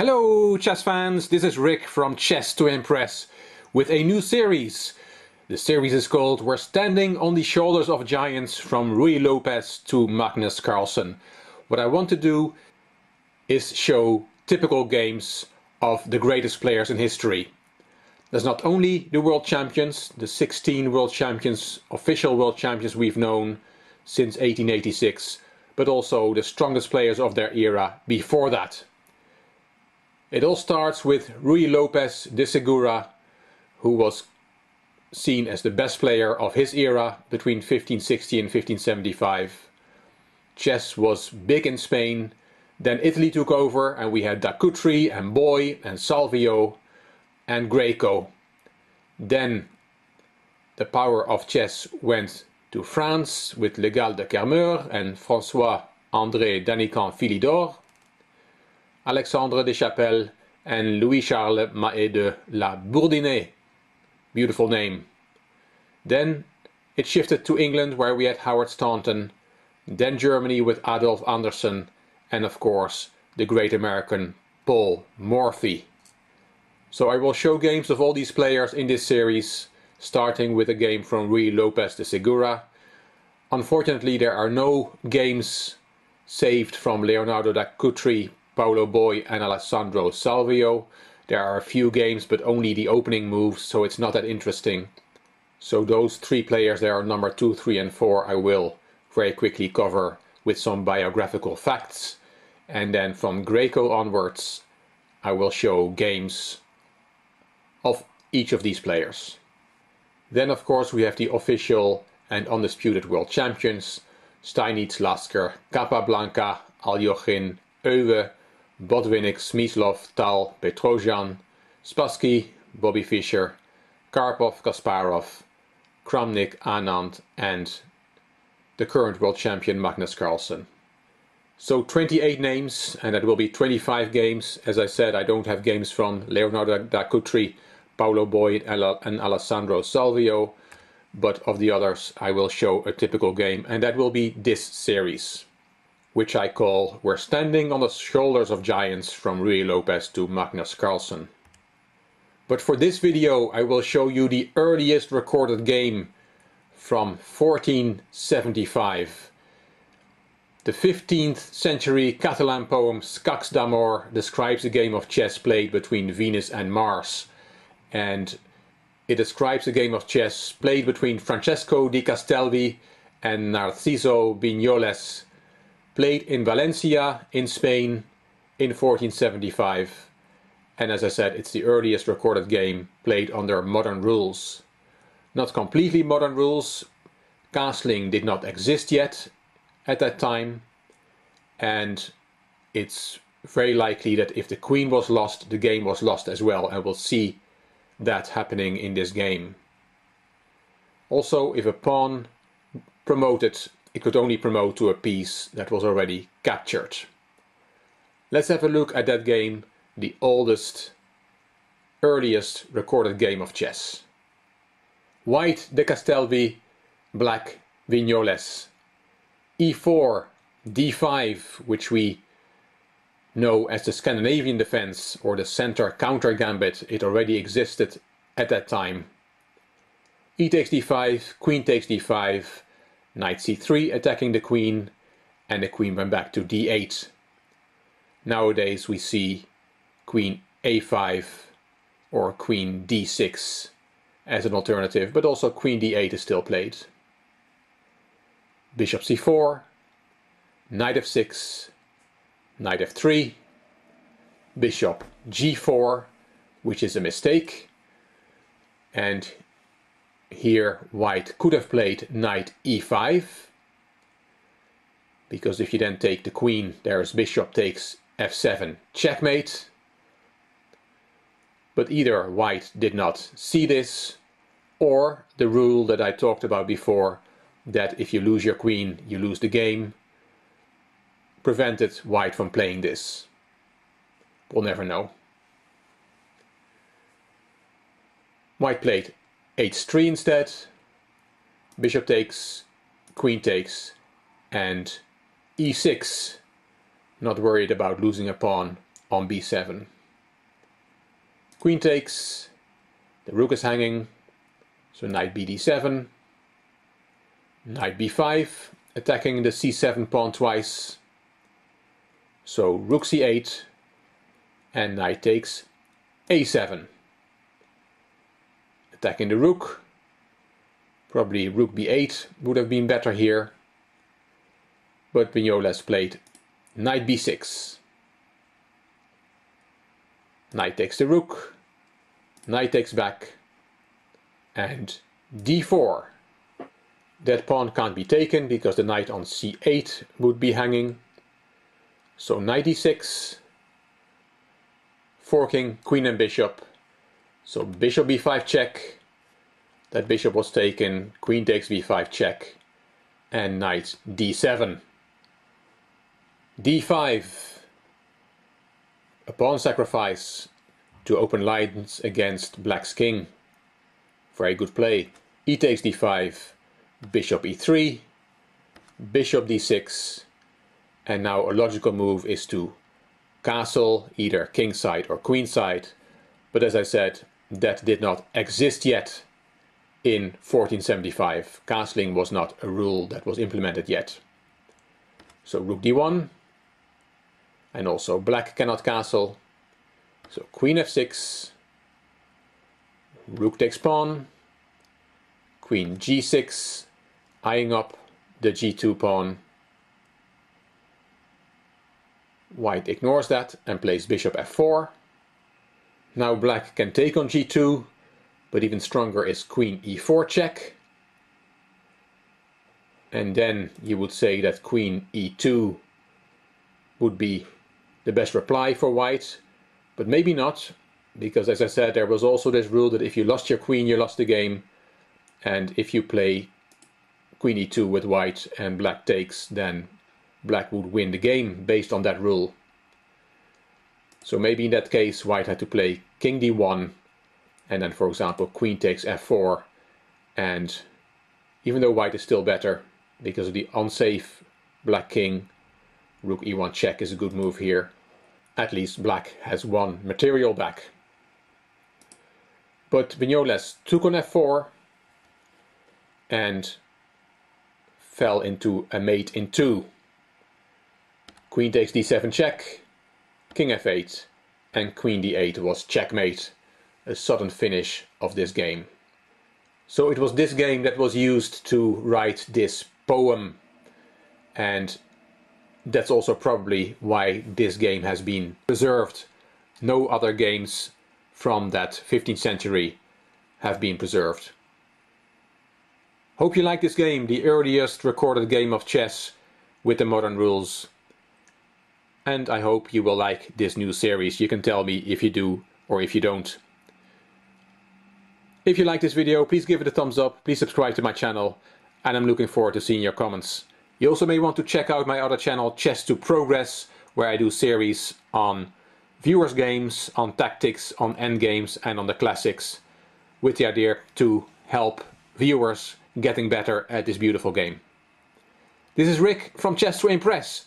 Hello chess fans, this is Rick from Chess to Impress with a new series. The series is called We're Standing on the Shoulders of Giants from Ruy López to Magnus Carlsen. What I want to do is show typical games of the greatest players in history. There's not only the world champions, the 16 world champions, official world champions we've known since 1886, but also the strongest players of their era before that. It all starts with Ruy López de Segura, who was seen as the best player of his era between 1560 and 1575. Chess was big in Spain, then Italy took over and we had da Cutri and Boi and Salvio and Greco. Then the power of chess went to France with Le Gall de Kermeur and François André Danican Philidor, Alexandre de Chapelle and Louis-Charles Maé de La Bourdinée. Beautiful name. Then it shifted to England, where we had Howard Staunton, then Germany with Adolf Andersen, and of course the great American Paul Morphy. So I will show games of all these players in this series, starting with a game from Ruy López de Segura. Unfortunately, there are no games saved from Leonardo da Cutri, Paolo Boi and Alessandro Salvio. There are a few games, but only the opening moves, so it's not that interesting. So those three players there are number 2, 3 and 4 I will very quickly cover with some biographical facts. And then from Greco onwards I will show games of each of these players. Then of course we have the official and undisputed world champions: Steinitz, Lasker, Capablanca, Aljochin, Euwe, Botvinnik, Smyslov, Tal, Petrosian, Spassky, Bobby Fischer, Karpov, Kasparov, Kramnik, Anand, and the current world champion Magnus Carlsen. So 28 names, and that will be 25 games. As I said, I don't have games from Leonardo da Cutri, Paolo Boi and Alessandro Salvio, but of the others I will show a typical game, and that will be this series, which I call We're Standing on the Shoulders of Giants from Ruy López to Magnus Carlsen. But for this video I will show you the earliest recorded game from 1475. The 15th century Catalan poem Scacs d'Amor describes a game of chess played between Venus and Mars, and it describes a game of chess played between Francesc de Castellví and Narcís Vinyoles, played in Valencia in Spain in 1475, and as I said, it's the earliest recorded game played under modern rules. Not completely modern rules. Castling did not exist yet at that time, and it's very likely that if the queen was lost, the game was lost as well, and we'll see that happening in this game. Also, if a pawn promoted, it could only promote to a piece that was already captured. Let's have a look at that game, the oldest, earliest recorded game of chess. White de Castellví, black Vinyoles. E4, D5, which we know as the Scandinavian defense or the center counter gambit. It already existed at that time. E takes D5, queen takes D5, knight c3 attacking the queen, and the queen went back to d8. Nowadays we see queen a5 or queen d6 as an alternative, but also queen d8 is still played. Bishop c4, knight f6, knight f3, bishop g4, which is a mistake, and here white could have played knight e5, because if you then take the queen, there is bishop takes f7, checkmate. But either white did not see this, or the rule that I talked about before, that if you lose your queen, you lose the game, prevented white from playing this. We'll never know. White played h3 instead, bishop takes, queen takes, and e6, not worried about losing a pawn, on b7. Queen takes, the rook is hanging, so knight bd7, knight b5, attacking the c7 pawn twice, so rook c8, and knight takes a7. Attacking the rook, probably rook b8 would have been better here, but Vinyoles played knight b6. Knight takes the rook, knight takes back, and d4. That pawn can't be taken because the knight on c8 would be hanging. So knight d6, forking queen and bishop. So bishop b5 check, that bishop was taken, queen takes b5 check, and knight d7. d5. A pawn sacrifice to open lines against black's king. Very good play. E takes d5, bishop e3, bishop d6, and now a logical move is to castle either king side or queen side, but as I said, that did not exist yet in 1475. Castling was not a rule that was implemented yet. So rook d1, and also black cannot castle, so queen f6, rook takes pawn, queen g6, eyeing up the g2 pawn. White ignores that and plays bishop f4. Now black can take on g2, but even stronger is queen e4 check. And then you would say that queen e2 would be the best reply for white, but maybe not, because as I said, there was also this rule that if you lost your queen, you lost the game, and if you play queen e2 with white and black takes, then black would win the game based on that rule. So maybe in that case, white had to play king d1, and then, for example, queen takes f4, and even though white is still better, because of the unsafe black king, rook e1 check is a good move here. At least black has one material back. But Vinyoles took on f4 and fell into a mate in two. Queen takes d7 check, king f8, and queen d8 was checkmate. A sudden finish of this game. So it was this game that was used to write this poem, and that's also probably why this game has been preserved. No other games from that 15th century have been preserved. Hope you like this game, the earliest recorded game of chess with the modern rules. And I hope you will like this new series. You can tell me if you do or if you don't. If you like this video, please give it a thumbs up, please subscribe to my channel, and I'm looking forward to seeing your comments. You also may want to check out my other channel, Chess to Progress, where I do series on viewers' games, on tactics, on endgames, and on the classics, with the idea to help viewers getting better at this beautiful game. This is Rick from Chess to Impress.